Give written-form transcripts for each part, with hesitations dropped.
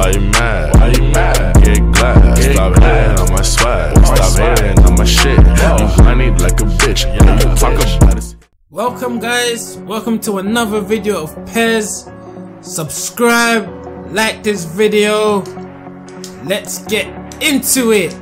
Why you mad? Why you mad? Get glad. Stop hating on my swag. Stop hating on my shit. You money like a bitch. You talk about it. Welcome guys, welcome to another video of Pez. Subscribe, like this video. Let's get into it.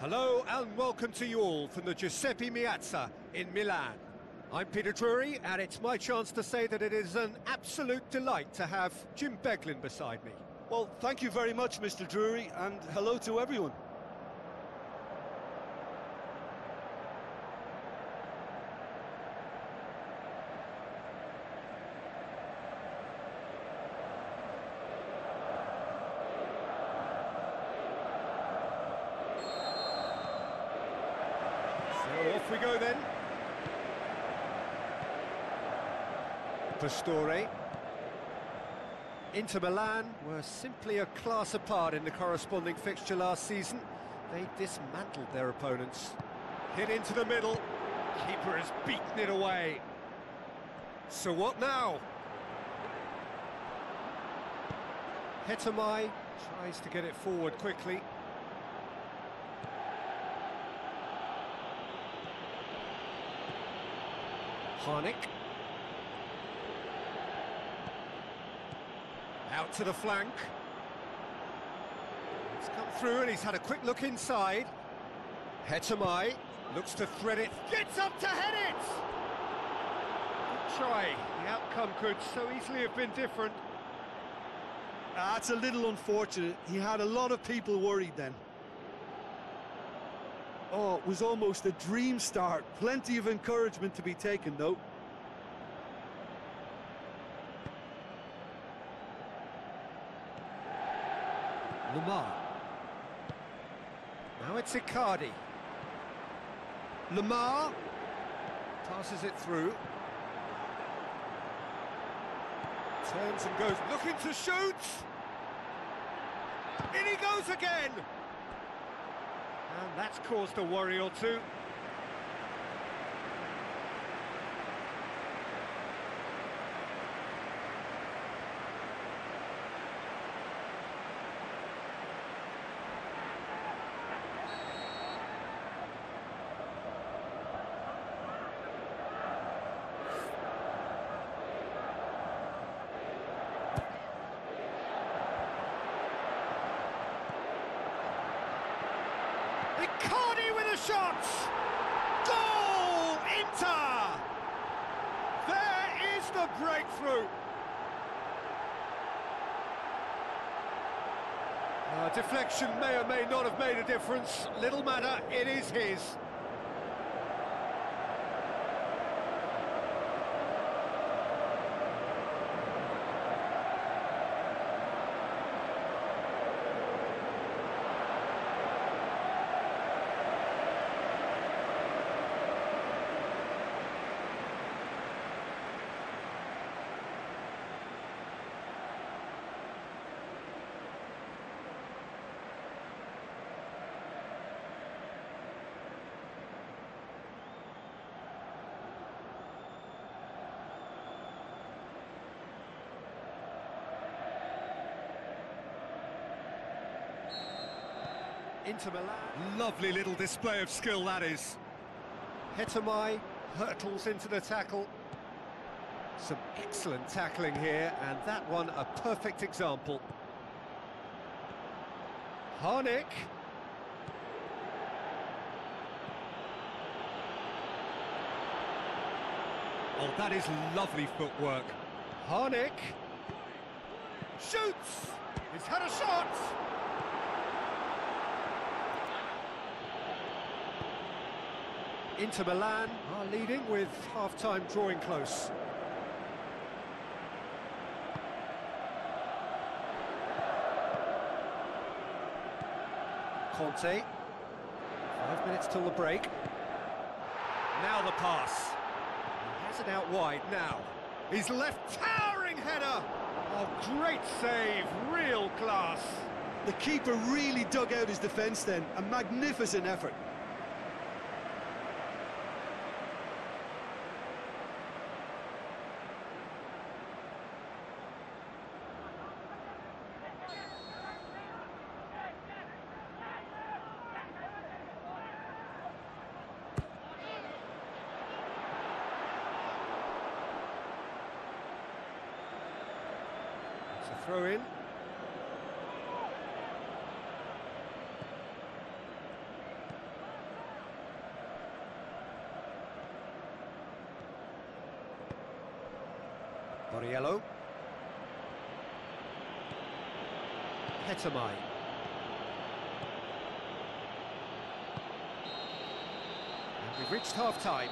Hello and welcome to you all from the Giuseppe Meazza in Milan. I'm Peter Drury and it's my chance to say that it is an absolute delight to have Jim Beglin beside me. Well, thank you very much, Mr. Drury, and hello to everyone. Off we go then. Pastore. Inter Milan were simply a class apart in the corresponding fixture last season. They dismantled their opponents. Hit into the middle. Keeper has beaten it away. So what now? Hetemaj tries to get it forward quickly. Harnik. Out to the flank. He's come through and he's had a quick look inside. Petamai looks to thread it. Gets up to head it! Good try. The outcome could so easily have been different. That's a little unfortunate. He had a lot of people worried then. Oh, it was almost a dream start. Plenty of encouragement to be taken, though. Lamar. Now it's Icardi. Lamar passes it through. Turns and goes, looking to shoot. In he goes again. And that's caused a worry or two. Icardi with a shot! Goal! Inter! There is the breakthrough! Deflection may or may not have made a difference. Little matter, it is his. Inter Milan. Lovely little display of skill, that is. Hetemaj hurtles into the tackle. Some excellent tackling here, and that one a perfect example. Harnik. Oh, that is lovely footwork. Harnik. Shoots! He's had a shot! Inter Milan are leading with half-time drawing close. Conte, 5 minutes till the break. Now the pass. He has it out wide now. He's left, towering header. Oh, great save, real class. The keeper really dug out his defence then, a magnificent effort. Throw in. Borriello. Petamai. And we've reached half-time.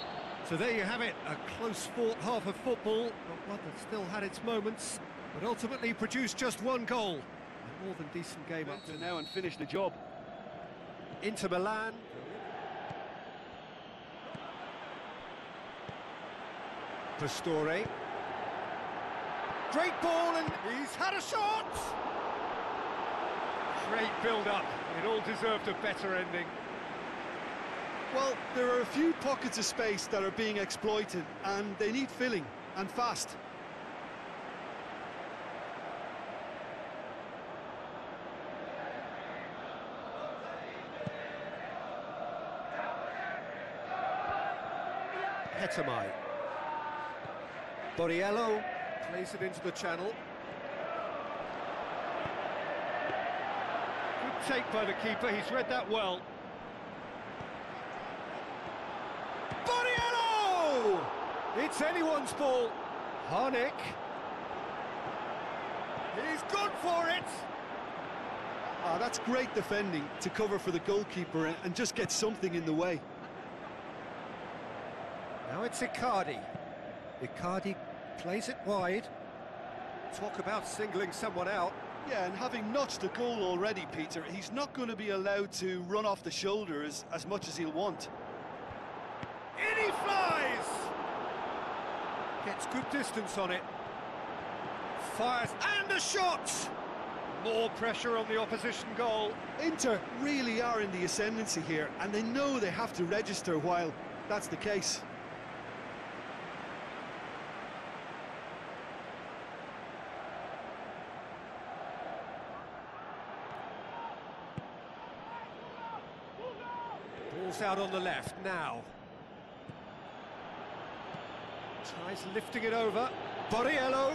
So there you have it, a close-fought half of football, but one that still had its moments. But ultimately produced just one goal. A more than decent game up to now and finish the job. Inter Milan. Pastore. Great ball and he's had a shot! Great build-up. It all deserved a better ending. Well, there are a few pockets of space that are being exploited and they need filling, and fast. Petamai. Borriello plays it into the channel. Good take by the keeper, he's read that well. Borriello! It's anyone's ball. Harnik. He's good for it! Oh, that's great defending to cover for the goalkeeper and just get something in the way. Now it's Icardi. Icardi plays it wide. Talk about singling someone out. Yeah, and having notched the goal already, Peter, he's not going to be allowed to run off the shoulders as much as he'll want. In he flies! Gets good distance on it. Fires and a shot! More pressure on the opposition goal. Inter really are in the ascendancy here, and they know they have to register while that's the case. Out on the left now. Tries lifting it over. Borriello.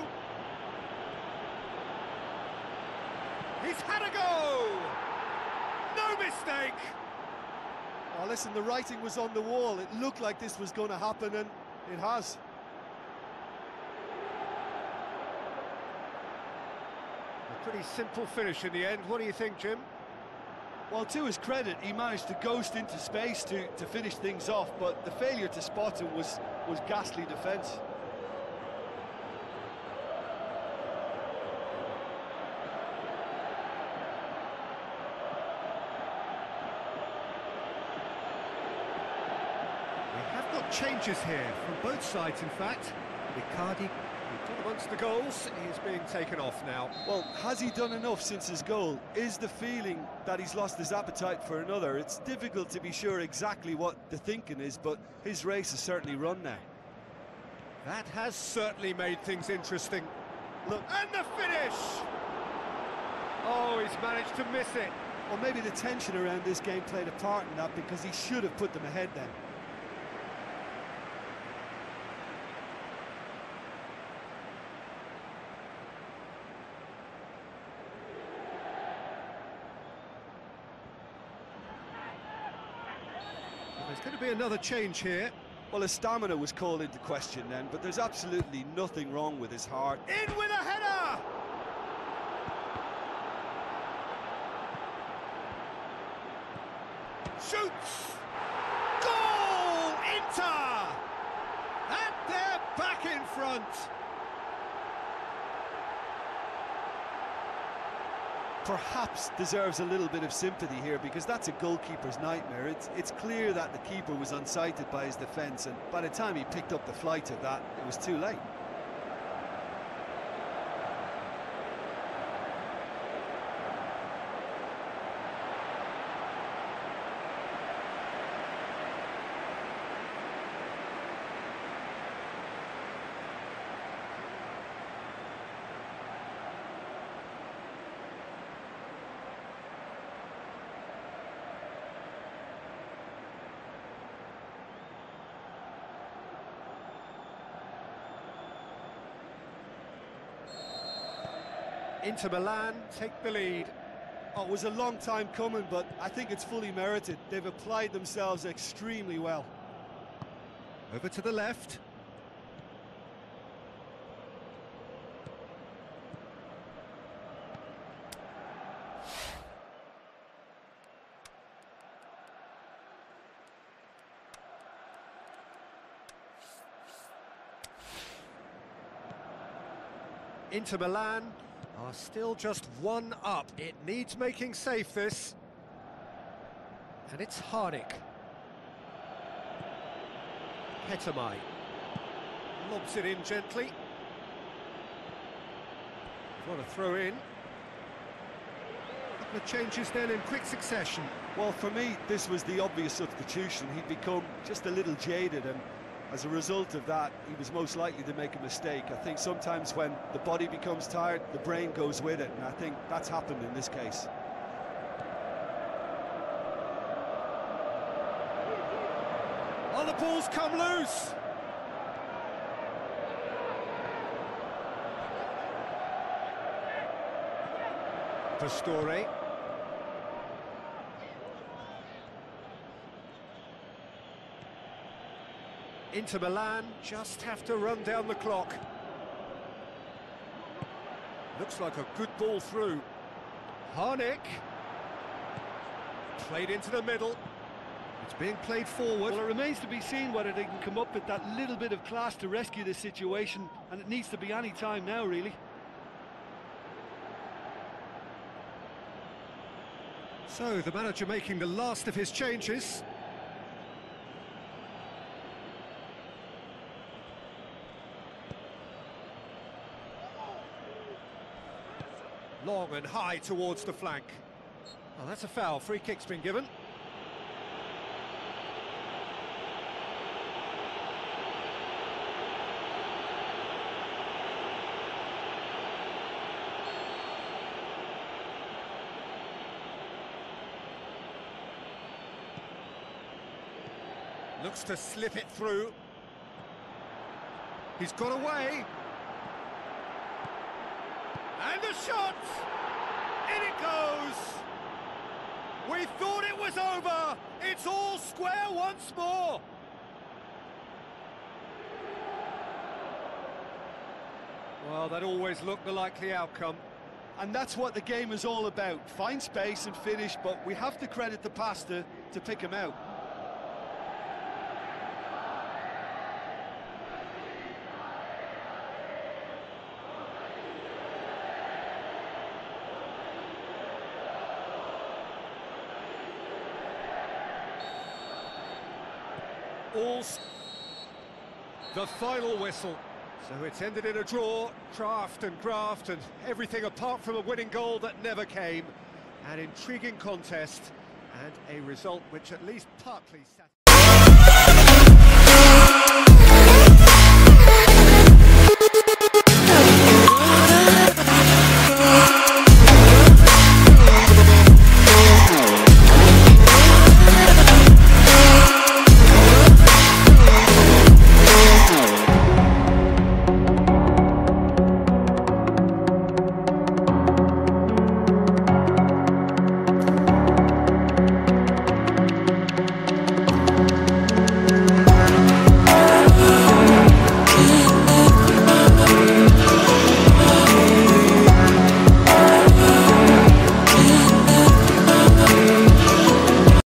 He's had a go. No mistake. Oh, listen, the writing was on the wall. It looked like this was going to happen, and it has. A pretty simple finish in the end. What do you think, Jim? Well, to his credit, he managed to ghost into space to finish things off, but the failure to spot him was ghastly defence. We have got changes here from both sides, in fact. Icardi amongst the goals, he's being taken off now. Well, has he done enough since his goal? Is the feeling that he's lost his appetite for another? It's difficult to be sure exactly what the thinking is, but his race has certainly run now. That has certainly made things interesting. Look, and the finish! Oh, he's managed to miss it. Well, maybe the tension around this game played a part in that, because he should have put them ahead then. There's going to be another change here. Well, his stamina was called into question then, but there's absolutely nothing wrong with his heart. In with a header! Shoots! Goal! talent. Perhaps deserves a little bit of sympathy here, because that's a goalkeeper's nightmare. It's clear that the keeper was unsighted by his defence, and by the time he picked up the flight of that, it was too late. Inter Milan take the lead. Oh, it was a long time coming, but I think it's fully merited. They've applied themselves extremely well. Over to the left. Inter Milan are still just one up. It needs making safe, this. And it's Harnik. Petamai lobs it in gently. What a throw in. A couple of changes then in quick succession. Well, for me, this was the obvious substitution. He'd become just a little jaded, and as a result of that, he was most likely to make a mistake. I think sometimes when the body becomes tired, the brain goes with it, and I think that's happened in this case. Oh, the ball's come loose! Pastore. Inter Milan just have to run down the clock. Looks like a good ball through. Harnik. Played into the middle. It's being played forward. Well, it remains to be seen whether they can come up with that little bit of class to rescue this situation, and it needs to be any time now, really. So, the manager making the last of his changes. Long and high towards the flank. Oh, that's a foul. Free kick's been given. Looks to slip it through. He's got away. And the shot! In it goes! We thought it was over! It's all square once more! Well, that always looked the likely outcome. And that's what the game is all about. Find space and finish, but we have to credit the Pastore to pick him out. The final whistle. So it's ended in a draw. Graft and everything apart from a winning goal that never came. An intriguing contest and a result which at least partly satisfied.